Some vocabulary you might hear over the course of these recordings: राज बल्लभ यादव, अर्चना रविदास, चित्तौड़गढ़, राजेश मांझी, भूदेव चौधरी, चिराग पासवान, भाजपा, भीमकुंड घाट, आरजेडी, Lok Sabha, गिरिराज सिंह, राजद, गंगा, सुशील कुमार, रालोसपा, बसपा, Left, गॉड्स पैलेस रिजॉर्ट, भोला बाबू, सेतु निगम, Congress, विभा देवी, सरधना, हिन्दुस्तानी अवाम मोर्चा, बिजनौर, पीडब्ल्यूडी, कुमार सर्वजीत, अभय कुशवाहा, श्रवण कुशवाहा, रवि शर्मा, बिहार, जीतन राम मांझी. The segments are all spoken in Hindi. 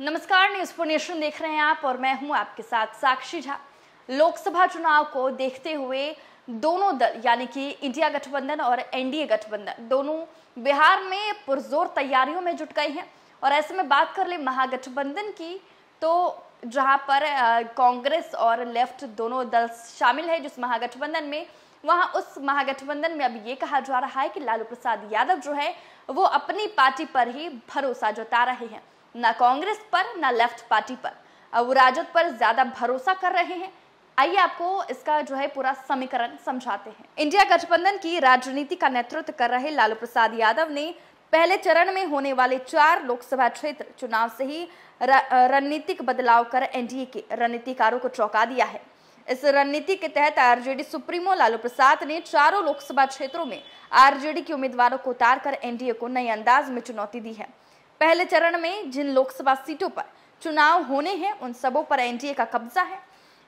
नमस्कार, News4Nation देख रहे हैं आप और मैं हूं आपके साथ साक्षी झा। लोकसभा चुनाव को देखते हुए दोनों दल यानी कि इंडिया गठबंधन और एनडीए गठबंधन दोनों बिहार में पुरजोर तैयारियों में जुट गए हैं। और ऐसे में बात कर ले महागठबंधन की, तो जहां पर कांग्रेस और लेफ्ट दोनों दल शामिल है जिस महागठबंधन में, वहां उस महागठबंधन में अब ये कहा जा रहा है कि लालू प्रसाद यादव जो है वो अपनी पार्टी पर ही भरोसा जता रहे हैं, ना कांग्रेस पर ना लेफ्ट पार्टी पर, वो राजद पर ज्यादा भरोसा कर रहे हैं। आइए आपको इसका जो है पूरा समीकरण समझाते हैं। इंडिया गठबंधन की राजनीति का नेतृत्व कर रहे लालू प्रसाद यादव ने पहले चरण में होने वाले 4 लोकसभा क्षेत्र चुनाव से ही रणनीतिक बदलाव कर एनडीए के रणनीतिकारों को चौंका दिया है। इस रणनीति के तहत आरजेडी सुप्रीमो लालू प्रसाद ने चारों लोकसभा क्षेत्रों में आरजेडी के उम्मीदवारों को उतारकर एनडीए को नए अंदाज में चुनौती दी है। पहले चरण में जिन लोकसभा सीटों पर चुनाव होने हैं उन सबों पर एनडीए का कब्जा है।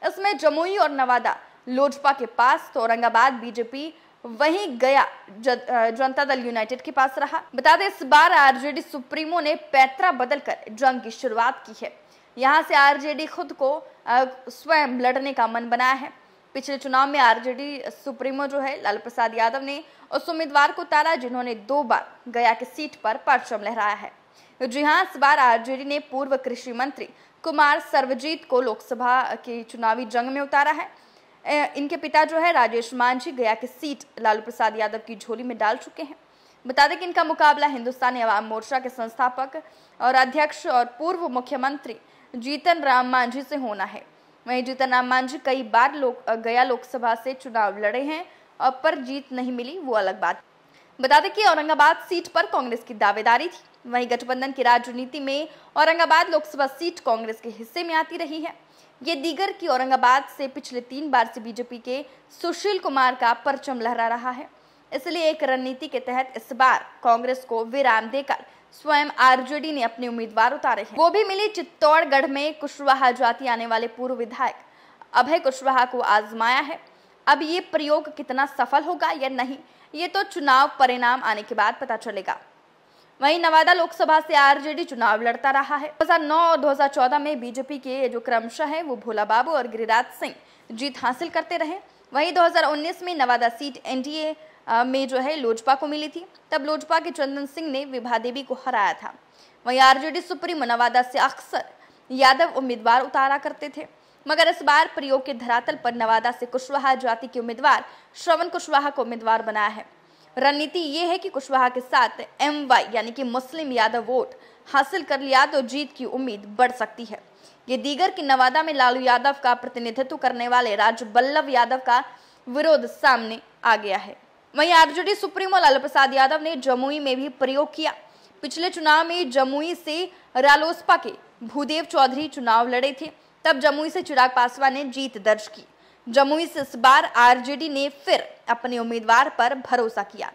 इसमें जमुई और नवादा लोजपा के पास तो औरंगाबाद बीजेपी, वहीं गया जनता दल यूनाइटेड के पास रहा। बता दें इस बार आरजेडी सुप्रीमो ने पैतरा बदलकर जंग की शुरुआत की है। यहां से आरजेडी खुद को स्वयं लड़ने का मन बनाया है। पिछले चुनाव में आरजेडी सुप्रीमो जो है लालू प्रसाद यादव ने उस उम्मीदवार को उतारा जिन्होंने 2 बार गया की सीट पर परचम लहराया है। जी हाँ, इस बार आरजेडी ने पूर्व कृषि मंत्री कुमार सर्वजीत को लोकसभा की चुनावी जंग में उतारा है। इनके पिता जो है राजेश मांझी गया की सीट लालू प्रसाद यादव की झोली में डाल चुके हैं। बता दें कि इनका मुकाबला हिन्दुस्तानी अवाम मोर्चा के संस्थापक और अध्यक्ष और पूर्व मुख्यमंत्री जीतन राम मांझी से होना है। वहीं जीतन राम मांझी कई बार गया लोकसभा से चुनाव लड़े हैं और पर जीत नहीं मिली, वो अलग बात। बता दें कि औरंगाबाद सीट पर कांग्रेस की दावेदारी थी। वहीं गठबंधन की राजनीति में औरंगाबाद लोकसभा सीट कांग्रेस के हिस्से में आती रही है। ये दीगर की औरंगाबाद से पिछले 3 बार से बीजेपी के सुशील कुमार का परचम लहरा रहा है। इसलिए एक रणनीति के तहत इस बार कांग्रेस को विराम देकर स्वयं आरजेडी ने अपने उम्मीदवार उतारे हैं। वो भी मिली चित्तौड़गढ़ में कुशवाहा जाति आने वाले पूर्व विधायक अभय कुशवाहा को आजमाया है। अब ये प्रयोग कितना सफल होगा या नहीं ये तो चुनाव परिणाम आने के बाद पता चलेगा। वहीं नवादा लोकसभा से आरजेडी चुनाव लड़ता रहा है। 2009 और 2014 में बीजेपी के जो क्रमशः है वो भोला बाबू और गिरिराज सिंह जीत हासिल करते रहे। वहीं 2019 में नवादा सीट एनडीए में जो है लोजपा को मिली थी, तब लोजपा के चंदन सिंह ने विभा देवी को हराया था। वहीं आरजेडी सुप्रीमो नवादा से अक्सर यादव उम्मीदवार उतारा करते थे, मगर इस बार प्रयोग के धरातल पर नवादा से कुशवाहा जाति के उम्मीदवार श्रवण कुशवाहा को उम्मीदवार बनाया है। रणनीति ये है कि कुशवाहा के साथ MY यानी कि मुस्लिम यादव वोट हासिल कर लिया तो जीत की उम्मीद बढ़ सकती है। ये दीगर कि नवादा में लालू यादव का प्रतिनिधित्व करने वाले राज बल्लभ यादव का विरोध सामने आ गया है। वहीं आरजेडी सुप्रीमो लालू प्रसाद यादव ने जमुई में भी प्रयोग किया। पिछले चुनाव में जमुई से रालोसपा के भूदेव चौधरी चुनाव लड़े थे, तब जमुई से चिराग पासवान ने जीत दर्ज की। जमुई से इस बार आरजेडी ने फिर अपने उम्मीदवार पर भरोसा किया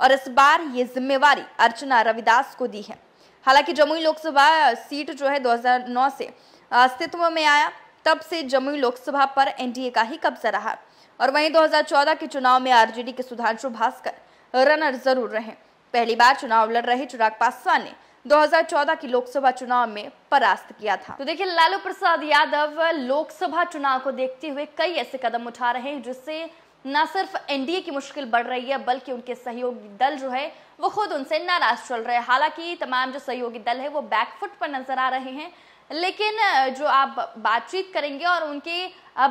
और इस बार ये जिम्मेवारी अर्चना रविदास को दी है। हालांकि जमुई लोकसभा सीट जो है 2009 से अस्तित्व में आया, तब से जमुई लोकसभा पर एनडीए का ही कब्जा रहा। और वहीं 2014 के चुनाव में आरजेडी के सुधांशु भास्कर रनर जरूर रहे। पहली बार चुनाव लड़ रहे चिराग पासवान ने 2014 की लोकसभा चुनाव में परास्त किया था। तो देखिए लालू प्रसाद यादव लोकसभा चुनाव को देखते हुए कई ऐसे कदम उठा रहे हैं जिससे न सिर्फ एनडीए की मुश्किल बढ़ रही है बल्कि उनके सहयोगी दल जो है वो खुद उनसे नाराज चल रहे हैं। हालांकि तमाम जो सहयोगी दल है वो बैकफुट पर नजर आ रहे हैं, लेकिन जो आप बातचीत करेंगे और उनके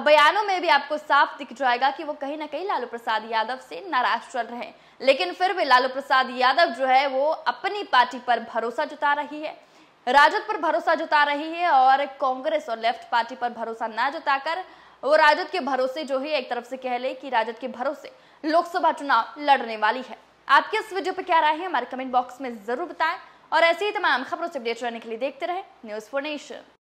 बयानों में भी आपको साफ दिख जाएगा कि वो कहीं ना कहीं लालू प्रसाद यादव से नाराज चल रहे हैं। लेकिन फिर भी लालू प्रसाद यादव जो है वो अपनी पार्टी पर भरोसा जता रही है, राजद पर भरोसा जता रही है और कांग्रेस और लेफ्ट पार्टी पर भरोसा ना जताकर वो राजद के भरोसे जो है एक तरफ से कह ले कि राजद के भरोसे लोकसभा चुनाव लड़ने वाली है। आपके इस वीडियो पर क्या राय है हमारे कमेंट बॉक्स में जरूर बताएं और ऐसी ही तमाम खबरों से अपडेट रहने के लिए देखते रहें News4Nation।